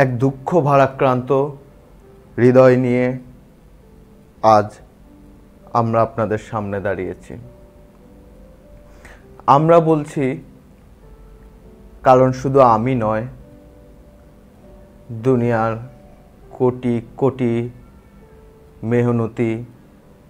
एक दुख भाराक्रांत हृदय निये आज आम्रा आपनादेर सामने दाड़ियेछि। आम्रा बोलछि कारण शुधु आमी नय, दुनियार कोटी कोटी मेहनती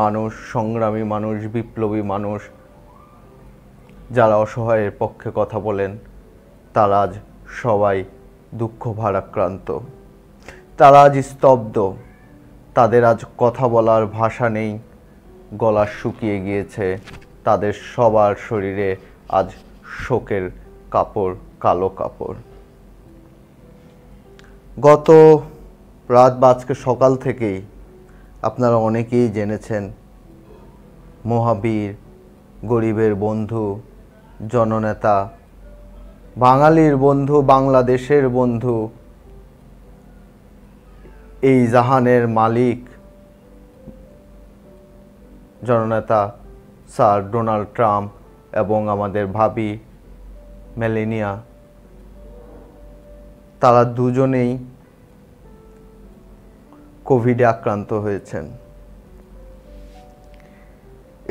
मानुष, संग्रामी मानुष, विप्लवी मानुष जारा असहायेर पक्षे कथा बोलेन तारा आज सबाई दुःख भाराक्रांत। तारा आज स्तब्ध, तादेर आज कथा बोलार भाषा नेई, गला शुकिये गियेछे, तादेर सबार शरीरे आज शोकेर कापड़, कालो कापड़। गत रात बा आजके सकाल थेकेई आपनारा अनेकेई जेनेछेन महाबीर, गरीबेर बंधु, जननेता, बांगालीर बंधु, बांग्लादेशेर बंधु, एई जहानेर मालिक जननेता सर डोनाल्ड ट्राम्प एबं आमादेर भाबी मेलेनिया, तारा दुजोनेई कोविडे आक्रांत हयेछेन।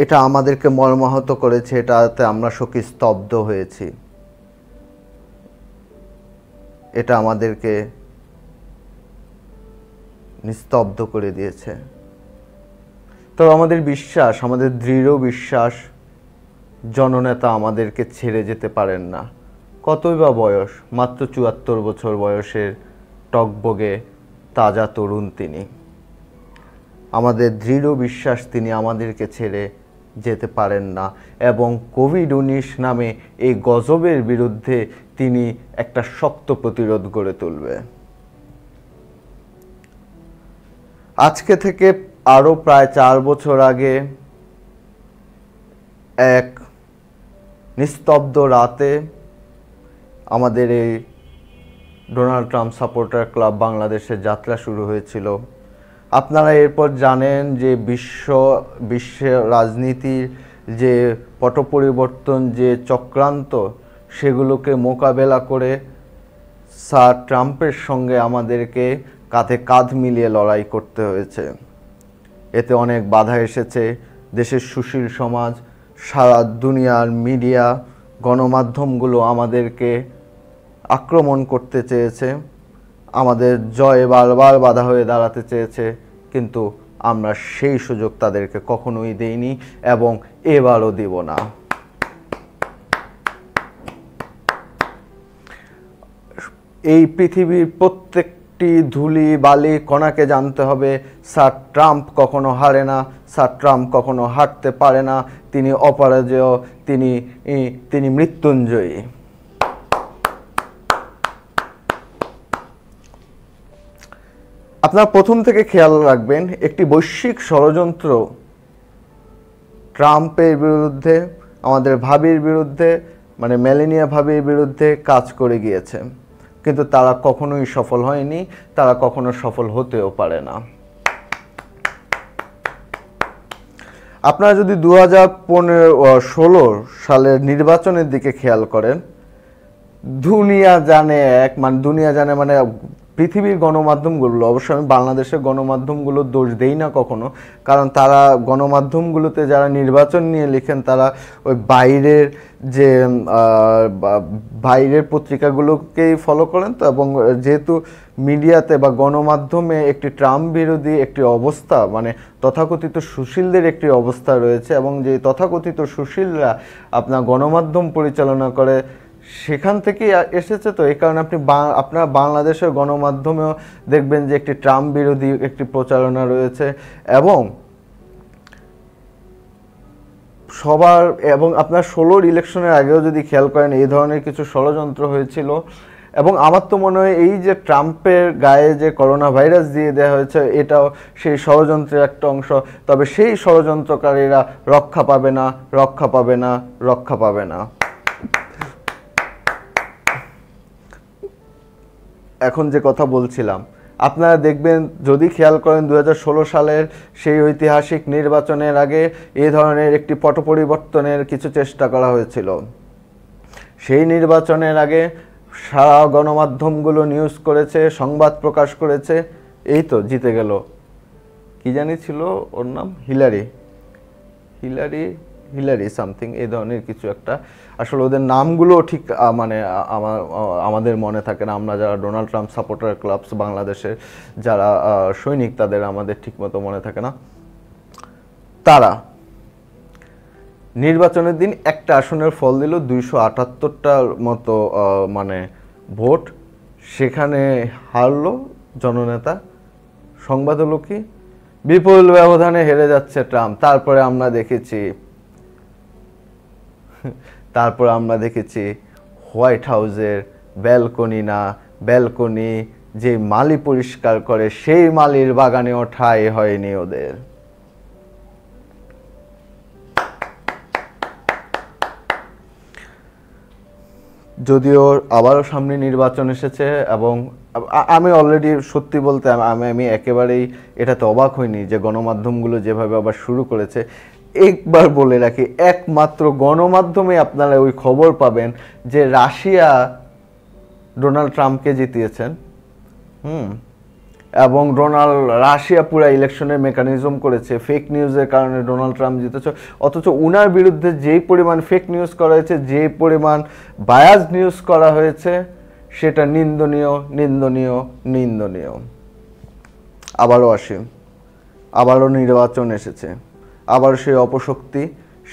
এটা আমাদেরকে মর্মাহত করেছে, এটাতে আমরা শোকে স্তব্ধ হয়েছি, এটা আমাদেরকে নিস্তব্ধ করে দিয়েছে। তো আমাদের বিশ্বাস, আমাদের দৃঢ় বিশ্বাস জননেতা আমাদেরকে ছেড়ে যেতে পারেন না। কতই বা বয়স, মাত্র ৭৪ বছর বয়সের টকবগে তাজা তরুণ তিনি। আমাদের দৃঢ় বিশ্বাস তিনি আমাদেরকে ছেড়ে যেতে পারেন না এবং কোভিড-19 নামে এই গজবের বিরুদ্ধে তিনি একটা শক্ত প্রতিরোধ গড়ে তুলবে। আজকে থেকে আরও প্রায় ৪ বছর আগে এক নিস্তব্ধ রাতে আমাদের এই ডোনাল্ড ট্রাম্প সাপোর্টার ক্লাব বাংলাদেশের যাত্রা শুরু হয়েছিল। আপনারা এরপর জানেন যে বিশ্ব রাজনীতির যে পট পরিবর্তন, যে চক্রান্ত, সেগুলোকে মোকাবেলা করে স্যার ট্রাম্পের সঙ্গে আমাদেরকে কাঁধে কাঁধ মিলিয়ে লড়াই করতে হয়েছে। এতে অনেক বাধা এসেছে, দেশের সুশীল সমাজ, সারা দুনিয়ার মিডিয়া, গণমাধ্যমগুলো আমাদেরকে আক্রমণ করতে চেয়েছে, আমাদের জয়ে বারবার বাধা হয়ে দাঁড়াতে চেয়েছে, কিন্তু আমরা সেই সুযোগ তাদেরকে কখনোই দেইনি এবং এবারও দেব না। এই পৃথিবীর প্রত্যেকটি ধুলি বালি কণাকে জানতে হবে স্যার ট্রাম্প কখনো হারে না, স্যার ট্রাম্প কখনো হারতে পারে না, তিনি অপরাজেয়, তিনি মৃত্যুঞ্জয়ী। আপনারা প্রথম থেকে খেয়াল রাখবেন, একটি বৈশ্বিক ষড়যন্ত্র ট্রাম্পের বিরুদ্ধে, আমাদের ভাবির বিরুদ্ধে, মানে মেলেনিয়া ভাবির বিরুদ্ধে কাজ করে গিয়েছে, কিন্তু তারা কখনোই সফল হয়নি, তারা কখনো সফল হতেও পারে না। আপনারা যদি ২০১৫-১৬ সালের নির্বাচনের দিকে খেয়াল করেন, দুনিয়া জানে মানে পৃথিবীর গণমাধ্যমগুলো, অবশ্য আমি বাংলাদেশের গণমাধ্যমগুলো দোষ দেই না কখনো, কারণ তারা গণমাধ্যমগুলোতে যারা নির্বাচন নিয়ে লিখেন তারা ওই বাইরের পত্রিকাগুলোকেই ফলো করেন তো, এবং যেহেতু মিডিয়াতে বা গণমাধ্যমে একটি ট্রাম্প বিরোধী একটি অবস্থা, মানে তথাকথিত সুশীলদের একটি অবস্থা রয়েছে, এবং যে তথাকথিত সুশীলরা আপনার গণমাধ্যম পরিচালনা করে সেখান থেকে এসেছে, তো এই কারণে আপনার বাংলাদেশের গণমাধ্যমেও দেখবেন যে একটি ট্রাম্প বিরোধী একটি প্রচারণা রয়েছে, এবং আপনার ১৬ ইলেকশনের আগেও যদি খেয়াল করেন এই ধরনের কিছু ষড়যন্ত্র হয়েছিল। এবং আমার তো মনে হয় এই যে ট্রাম্পের গায়ে যে করোনা ভাইরাস দিয়ে দেওয়া হয়েছে এটাও সেই ষড়যন্ত্রের একটা অংশ, তবে সেই ষড়যন্ত্রকারীরা রক্ষা পাবে না। এখন যে কথা বলছিলাম, আপনারা দেখবেন যদি খেয়াল করেন ২০১৬ সালের সেই ঐতিহাসিক নির্বাচনের আগে এই ধরনের একটি পট পরিবর্তনের কিছু চেষ্টা করা হয়েছিল। সেই নির্বাচনের আগে सारा गणमाध्यमगुलो निউজ करेছে संबाद प्रकाश करेছে এই তো जीते गेल कि जानी छिलो ओर नाम हिलारी हिलारी हिलारी सामथिंग ए धरनेर किछु एकटा आसले ओদের नामगुलो ठीक माने आमादेर मने थाके ना आमरा जारा डोनाल्ड ट्राम्प सापोर्टार क्लाब्स बांग्लादेशेर जारा सैनिक तादेर आमादेर ठीकमतो मने थाके ना तारा निर्वाचनेर दिन एकटा आसनेर फल दिल 278टार मतो माने भोट सेखाने हारलो जननेता संबाद हलो कि विपुल व्यवधाने हेरे जाच्छे ट्राम्प। तारपरे आमरा देखेछि হোয়াইট হাউসের ব্যালকনি না ব্যালকনি যে মালি পরিষ্কার করে সেই মালির বাগানে ওঠাই হয়নি ওদের। যদিও আবারও সামনে নির্বাচন এসেছে এবং আমি অলরেডি সত্যি বলতে আমি একেবারেই এটাতে অবাক হইনি যে গণমাধ্যমগুলো যেভাবে আবার শুরু করেছে। एक बार बोले रखी एकमात्र गणमाध्यमे आपनारा ओई खबर पाबेन जे राशिया डोनाल्ड ट्राम्प के जितिएछेन एबं डोनाल्ड राशिया पूरा इलेक्शनेर मेकानिजम करेछे फेक निउजेर कारणे डोनाल्ड ट्राम्प जितेछे अथच उनार बिरुद्धे जे परिमाण फेक निउज करा हयेछे जे परिमाण बायास निउज करा हयेछे सेटा निंदनीय निंदनीय निंदनीय। आबारो आसि आबारो निर्वाचन एसेछे आबार से अपशक्ति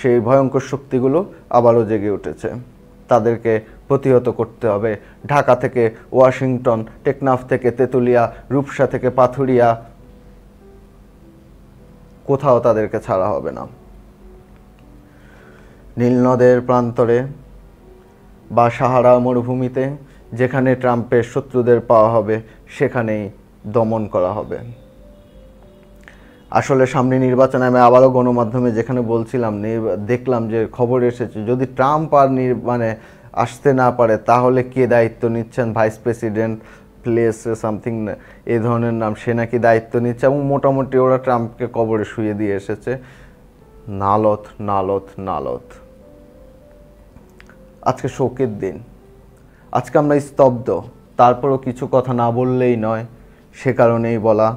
से भयंकर शक्तिगुलो आबारो जेगे उठेছে तादेरके प्रतिहत करते हबे। ढाका थेके वाशिंगटन टेकनाफ थेके तेतुलिया रूपसा थेके पाथुरिया कोथाओ तादेरके छाड़ा हबे ना। नीलनदेर प्रान्तरे बा साहारा मरुभूमिते जेखाने ट्राम्पेर शत्रुदेर पावा हबे सेखानेई दमन करा हबे। आसले सामने निर्वाचन आमि आबारो गणमाध्यमे जेखाने बोलछिलाम देखलाम जे खबर एसेछे जदि ट्राम्प आर माने आसते ना पारे ताहले के दायित्व निच्छेन भाइस प्रेसिडेंट प्लेस सामथिंग ए धरनेर नाम से नाकि दायित्व निच्छे एबं मोटामुटी ओरा ट्राम्पके कबरे शुइये दिये एसेछे। नालत नालत नालत। आजके शोकेर दिन आजके आमरा स्तब्ध तारपरेও किछु कथा ना बोललेई नय से कारणेই बला।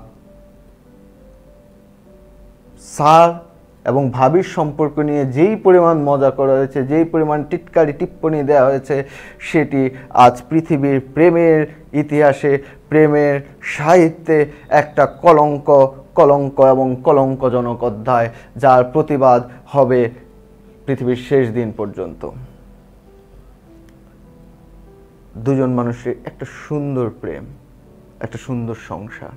सार एवं भाबीर सम्पर्क निये जेई परिमाण मजा करा हयेछे जेई परिमाण टिटकारी टिप्पणी देया हयेछे सेटी आज पृथिवीर प्रेमेर इतिहासे प्रेमेर साहित्ये एकटा कलंक कलंक एवं कलंकजनक अध्याय जार प्रतिबाद हबे पृथिवीर शेष दिन पर्यन्त। दुजन मानुषेर एकटा सुंदर प्रेम एकटा सुंदर संसार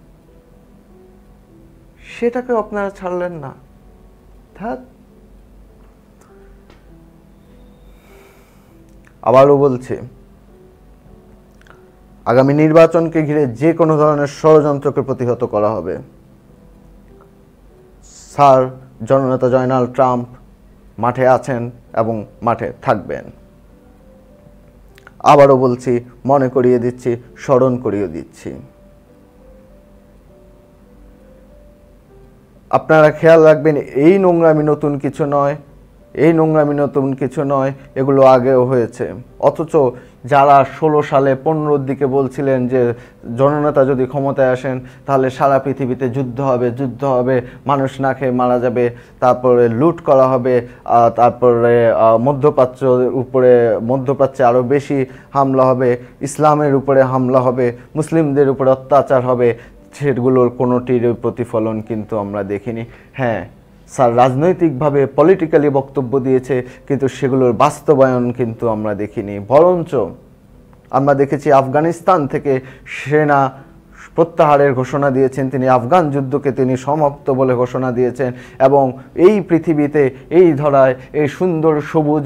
সেটাকে আপনারা ছাড়লেন না। আবারও বলছে আগামী নির্বাচনকে ঘিরে যে কোনো ধরনের ষড়যন্ত্রকে প্রতিহত করা হবে। স্যার জননেতা জয়নাল ট্রাম্প মাঠে আছেন এবং মাঠে থাকবেন। আবারও বলছি মনে করিয়ে দিচ্ছি স্মরণ করিয়ে দিচ্ছি। আপনারা খেয়াল রাখবেন এই নোংরামি নতুন কিছু নয় এই নোংরামি নতুন কিছু নয় এগুলো আগেও হয়েছে। অথচ যারা ১৬ সালে ১৫ দিকে বলছিলেন যে জননেতা যদি ক্ষমতায় আসেন তাহলে সারা পৃথিবীতে যুদ্ধ হবে মানুষ না খেয়ে মারা যাবে তারপরে লুট করা হবে তারপরে মধ্যপ্রাচ্যে আরও বেশি হামলা হবে ইসলামের উপরে হামলা হবে মুসলিমদের উপরে অত্যাচার হবে সেগুলোর কোনোটির প্রতিফলন কিন্তু আমরা দেখিনি। হ্যাঁ স্যার রাজনৈতিকভাবে পলিটিক্যালি বক্তব্য দিয়েছে কিন্তু সেগুলোর বাস্তবায়ন কিন্তু আমরা দেখিনি। বরঞ্চ আমরা দেখেছি আফগানিস্তান থেকে সেনা প্রত্যাহারের ঘোষণা দিয়েছেন তিনি আফগান যুদ্ধকে তিনি সমাপ্ত বলে ঘোষণা দিয়েছেন এবং এই পৃথিবীতে এই ধরায় এই সুন্দর সবুজ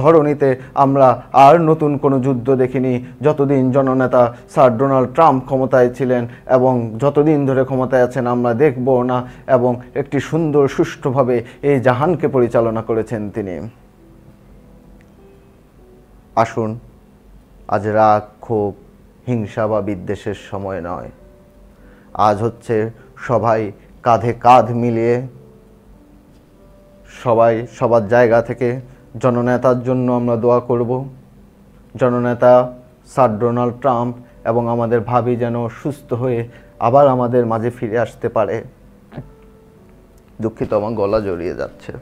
ধরণীতে আমরা আর নতুন কোনো যুদ্ধ দেখিনি যতদিন জননেতা স্যার ডোনাল্ড ট্রাম্প ক্ষমতায় ছিলেন এবং যতদিন ধরে ক্ষমতায় আছেন আমরা দেখব না এবং একটি সুন্দর সুষ্ঠুভাবে এই জাহানকে পরিচালনা করেছেন তিনি। আসুন আজ রাগ ক্ষোভ हिंसा बा विद्वेषेर समय नय आज हच्छे सबाई काँधे काँध मिलिए सबाई सबार जायगा थेके जननेतार जोन्नो आमरा दोया करब। जननेता सर डोनाल्ड ट्रम्प एवं आमादेर भाभी जेनो सुस्थ हये आबार आमादेर माझे फिरे आसते पारे। दुखित आमार गला जड़िए जाच्छे।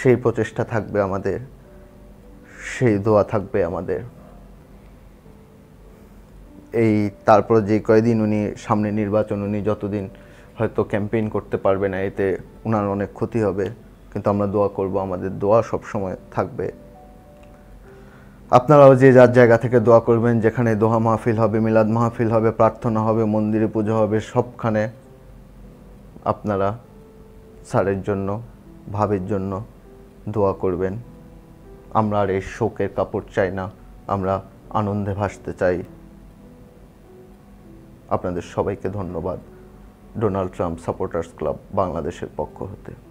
সেই প্রচেষ্টা থাকবে আমাদের, সেই দোয়া থাকবে আমাদের। এই তারপরে যে কয়দিন উনি সামনে নির্বাচন, উনি যতদিন হয়তো ক্যাম্পেইন করতে পারবে না, এতে উনার অনেক ক্ষতি হবে, কিন্তু আমরা দোয়া করব, আমাদের দোয়া সব সময় থাকবে। আপনারাও যে যার জায়গা থেকে দোয়া করবেন, যেখানে দোয়া মাহফিল হবে, মিলাদ মাহফিল হবে, প্রার্থনা হবে, মন্দিরে পূজা হবে, সবখানে আপনারা স্যারের জন্য ভাবের জন্য দোয়া করবেন। আমরা আর এই শোকের কাপড় চাই না, আমরা আনন্দে ভাসতে চাই। আপনাদের সবাইকে ধন্যবাদ ডোনাল্ড ট্রাম্প সাপোর্টার্স ক্লাব বাংলাদেশের পক্ষ হতে।